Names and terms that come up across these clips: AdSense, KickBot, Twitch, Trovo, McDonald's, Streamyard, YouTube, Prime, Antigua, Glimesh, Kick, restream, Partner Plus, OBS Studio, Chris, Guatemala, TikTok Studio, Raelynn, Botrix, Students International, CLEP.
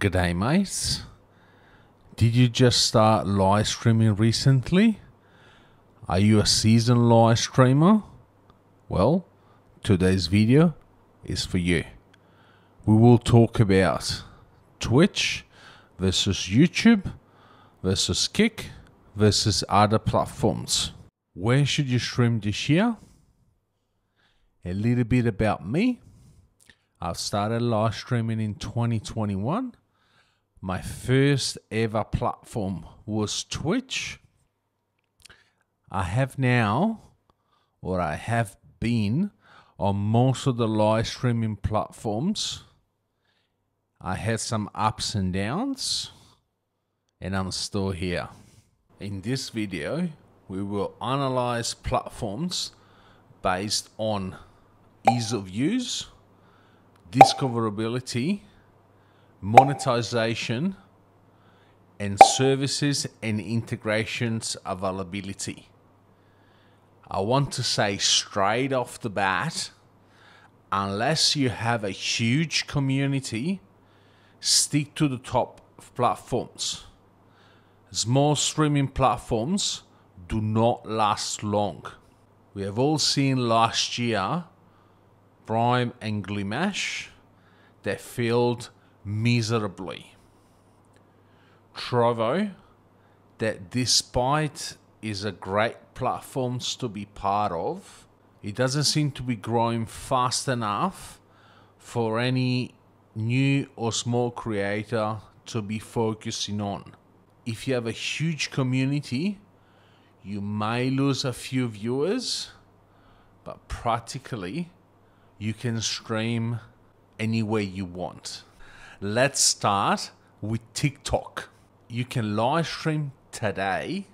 G'day mates, did you just start live streaming recently? Are you a seasoned live streamer? Well, today's video is for you. We will talk about Twitch versus YouTube versus Kick versus other platforms. Where should you stream this year? A little bit about me. I've started live streaming in 2021. My first ever platform was Twitch. I have been on most of the live streaming platforms. I had some ups and downs, and I'm still here. In this video, we will analyze platforms based on ease of use, discoverability, monetization, and services and integrations availability. I want to say straight off the bat, unless you have a huge community, stick to the top platforms. Small streaming platforms do not last long. We have all seen last year Prime and Glimesh, they failed miserably. Trovo, that despite is a great platform to be part of, it doesn't seem to be growing fast enough for any new or small creator to be focusing on. If you have a huge community, you may lose a few viewers, but practically you can stream anywhere you want. Let's start with TikTok. You can live stream today,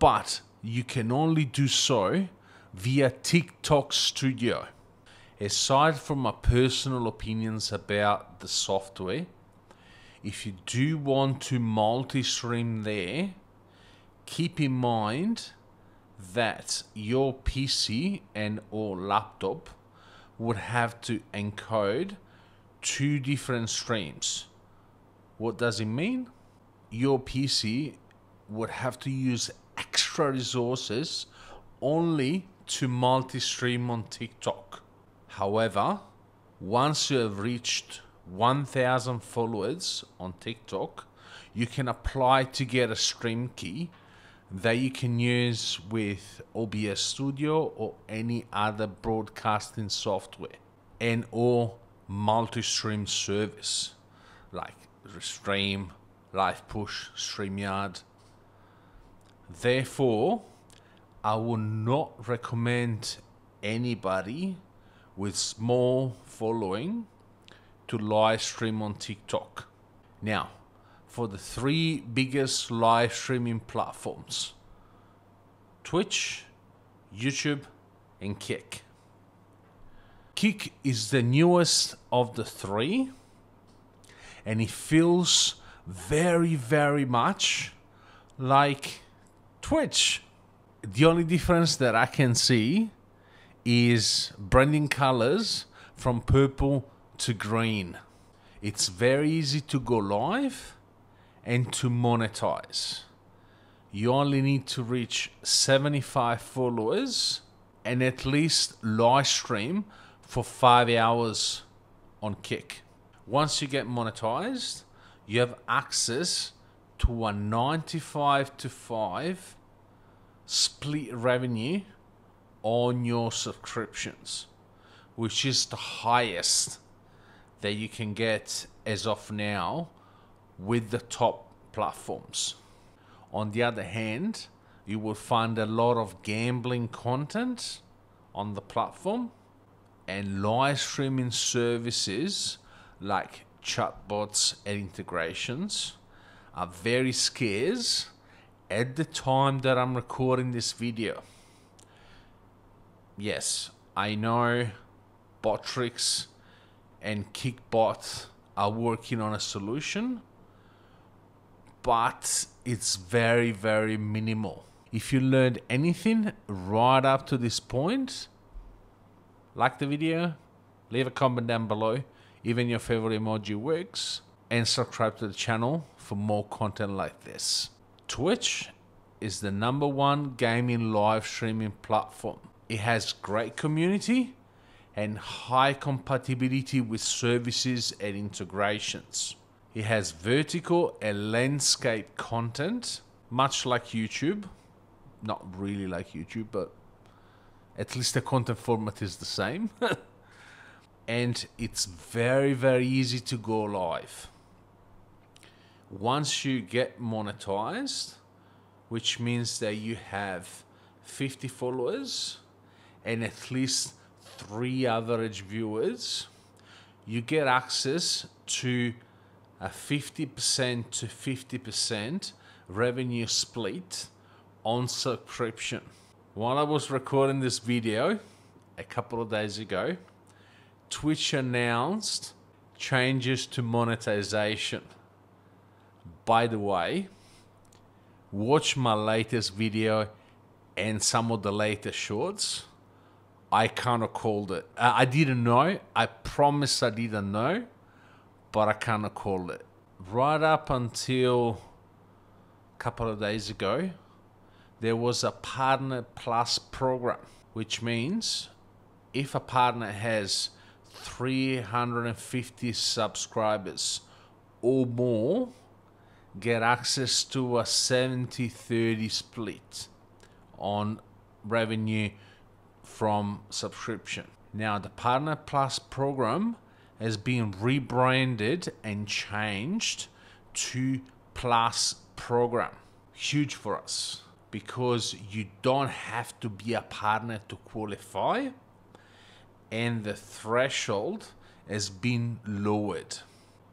but you can only do so via TikTok Studio. Aside from my personal opinions about the software, if you do want to multi-stream there, keep in mind that your PC and or laptop would have to encode two different streams. What does it mean? Your PC would have to use extra resources only to multi-stream on TikTok. However, once you have reached 1,000 followers on TikTok, you can apply to get a stream key that you can use with OBS Studio or any other broadcasting software and or multi-stream service like Restream, Live Push, Streamyard. Therefore, I will not recommend anybody with small following to live stream on TikTok. Now, for the three biggest live streaming platforms, Twitch, YouTube, and Kick. Kick is the newest of the three, and it feels very, very much like Twitch. The only difference that I can see is branding colors from purple to green. It's very easy to go live and to monetize. You only need to reach 75 followers and at least live stream for 5 hours on Kick. Once you get monetized, you have access to a 95-to-5 split revenue on your subscriptions, which is the highest that you can get as of now with the top platforms. On the other hand, you will find a lot of gambling content on the platform and live streaming services like chatbots and integrations are very scarce at the time that I'm recording this video. Yes, I know Botrix and KickBot are working on a solution, but it's very, very minimal. If you learned anything right up to this point, like the video, leave a comment down below. Even your favorite emoji works. and subscribe to the channel for more content like this. Twitch is the #1 gaming live streaming platform. It has great community and high compatibility with services and integrations. It has vertical and landscape content, much like YouTube. Not really like YouTube, but at least the content format is the same. And it's very, very easy to go live. Once you get monetized, which means that you have 50 followers and at least 3 average viewers, you get access to a 50% to 50% revenue split on subscription. While I was recording this video a couple of days ago, Twitch announced changes to monetization. By the way, watch my latest video and some of the latest shorts. I kind of called it. I didn't know. I promise I didn't know, but I kind of called it. Right up until a couple of days ago, there was a Partner Plus program, which means if a partner has 350 subscribers or more, get access to a 70-30 split on revenue from subscription. Now, the Partner Plus program has been rebranded and changed to Plus program. Huge for us, because you don't have to be a partner to qualify, and the threshold has been lowered.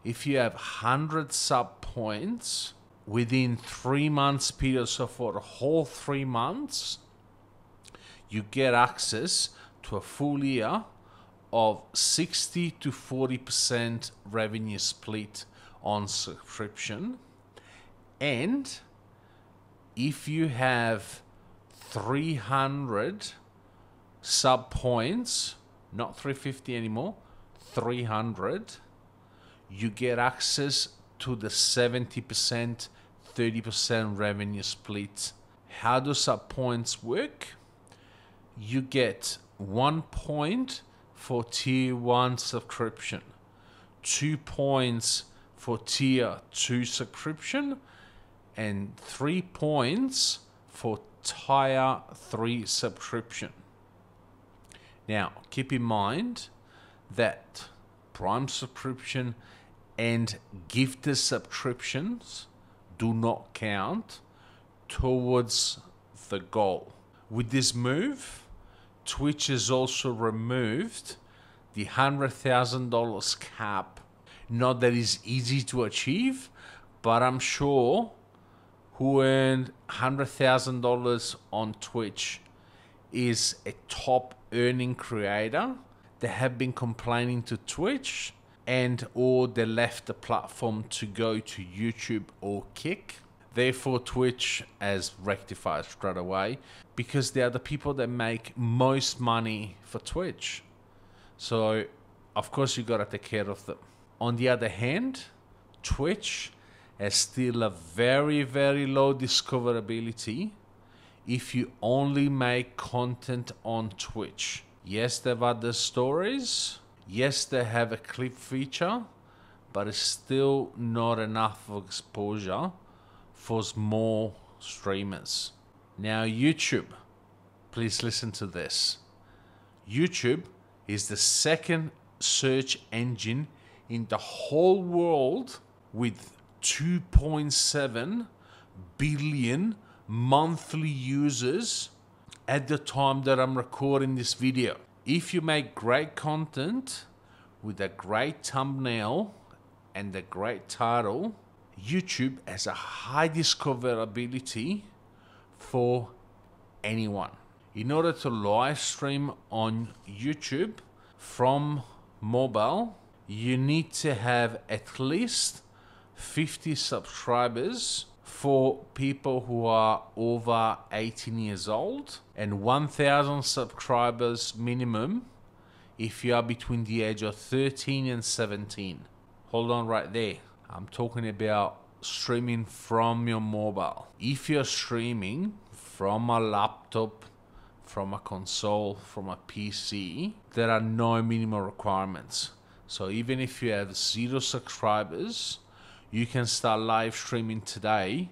If you have 100 sub points within 3 months period, so for the whole 3 months, you get access to a full year of 60 to 40% revenue split on subscription. And if you have 300 sub points, not 350 anymore, 300, you get access to the 70%, 30% revenue split. How do sub points work? You get 1 point for tier 1 subscription, 2 points for tier 2 subscription, and 3 points for tier 3 subscription. Now, keep in mind that Prime subscription and gifted subscriptions do not count towards the goal. With this move, Twitch has also removed the $100,000 cap. Not that it's easy to achieve, but I'm sure who earned $100,000 on Twitch is a top earning creator that have been complaining to Twitch, and or they left the platform to go to YouTube or Kick. Therefore, Twitch has rectified straight away, because they are the people that make most money for Twitch. So, of course, you gotta take care of them. On the other hand, Twitch has still a very, very low discoverability if you only make content on Twitch. Yes, they've added stories. Yes, they have a clip feature, but it's still not enough of exposure for small streamers. Now, YouTube, please listen to this. YouTube is the 2nd search engine in the whole world with 2.7 billion monthly users at the time that I'm recording this video. If you make great content with a great thumbnail and a great title, YouTube has a high discoverability for anyone. In order to live stream on YouTube from mobile, you need to have at least 50 subscribers for people who are over 18 years old, and 1,000 subscribers minimum if you are between the age of 13 and 17. Hold on right there. I'm talking about streaming from your mobile. If you're streaming from a laptop, from a console, from a PC, there are no minimum requirements. So even if you have 0 subscribers, you can start live streaming today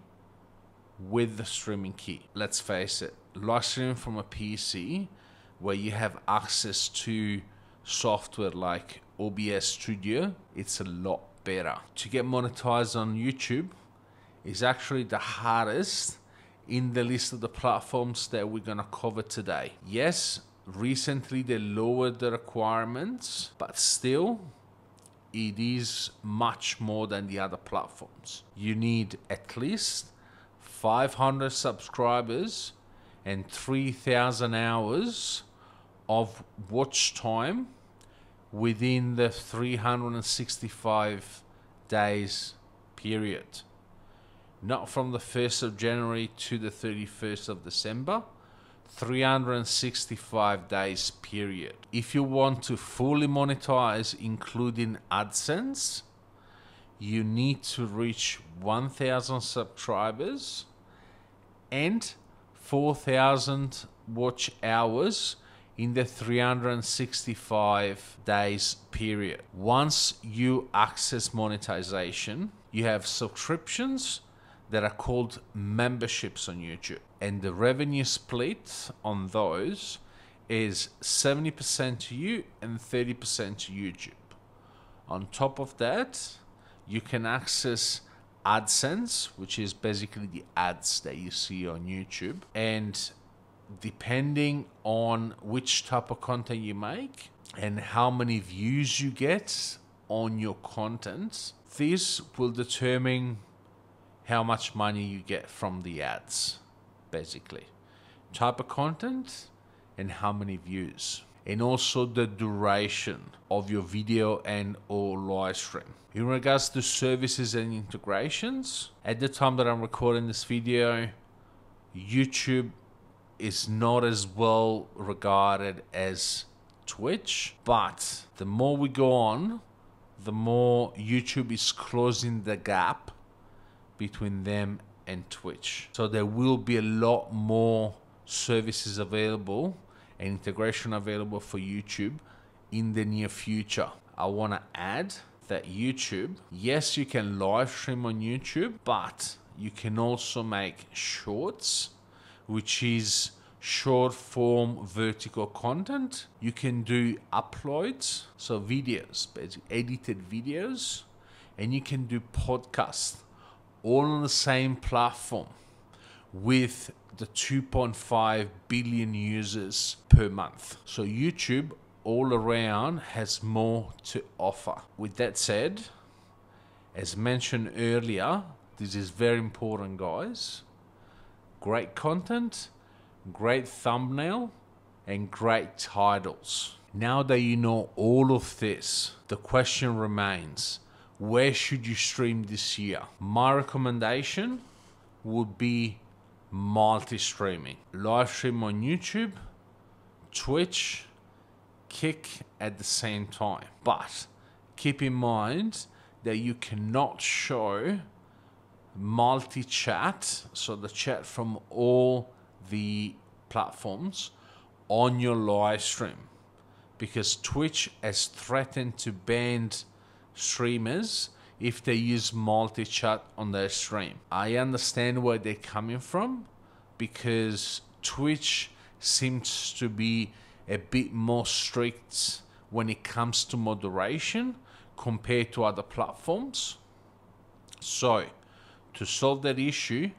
with the streaming key. Let's face it, live streaming from a PC where you have access to software like OBS Studio, it's a lot better. To get monetized on YouTube is actually the hardest in the list of the platforms that we're gonna cover today. Yes, recently they lowered the requirements, but still it is much more than the other platforms. You need at least 500 subscribers and 3,000 hours of watch time within the 365 days period. Not from the 1st of January to the 31st of December, 365 days period. If you want to fully monetize, including AdSense, you need to reach 1,000 subscribers and 4,000 watch hours in the 365 days period. Once you access monetization, you have subscriptions that are called memberships on YouTube. And the revenue split on those is 70% to you and 30% to YouTube. On top of that, you can access AdSense, which is basically the ads that you see on YouTube. And depending on which type of content you make and how many views you get on your content, this will determine how much money you get from the ads, basically. Type of content and how many views. And also the duration of your video and or live stream. In regards to services and integrations, at the time that I'm recording this video, YouTube is not as well regarded as Twitch, but the more we go on, the more YouTube is closing the gap between them and Twitch. So there will be a lot more services available and integration available for YouTube in the near future. I want to add that YouTube, yes, you can live stream on YouTube, but you can also make shorts, which is short form vertical content. You can do uploads, so videos, basically edited videos, and you can do podcasts, all on the same platform with the 2.5 billion users per month. So YouTube all around has more to offer. With that said, as mentioned earlier, this is very important, guys. Great content, great thumbnail, and great titles. Now that you know all of this, the question remains, where should you stream this year? My recommendation would be multi-streaming. Live stream on YouTube, Twitch, Kick at the same time. But keep in mind that you cannot show multi-chat, so the chat from all the platforms, on your live stream, because Twitch has threatened to ban streamers if they use multi-chat on their stream. I understand where they're coming from, because Twitch seems to be a bit more strict when it comes to moderation compared to other platforms. So to solve that issue,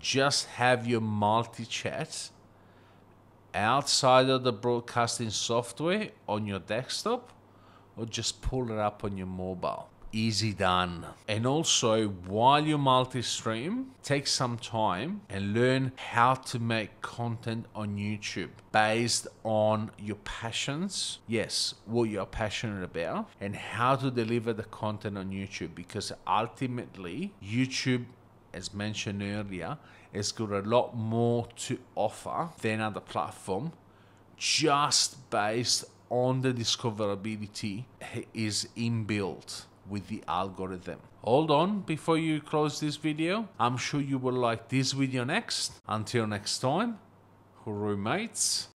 just have your multi-chat outside of the broadcasting software on your desktop, or just pull it up on your mobile. Easy done. And also, while you multi-stream, take some time and learn how to make content on YouTube based on your passions. Yes, what you're passionate about, and how to deliver the content on YouTube, because ultimately YouTube, as mentioned earlier, has got a lot more to offer than other platform, just based on the discoverability is inbuilt with the algorithm. Hold on before you close this video. I'm sure you will like this video next. Until next time, hooroo mates.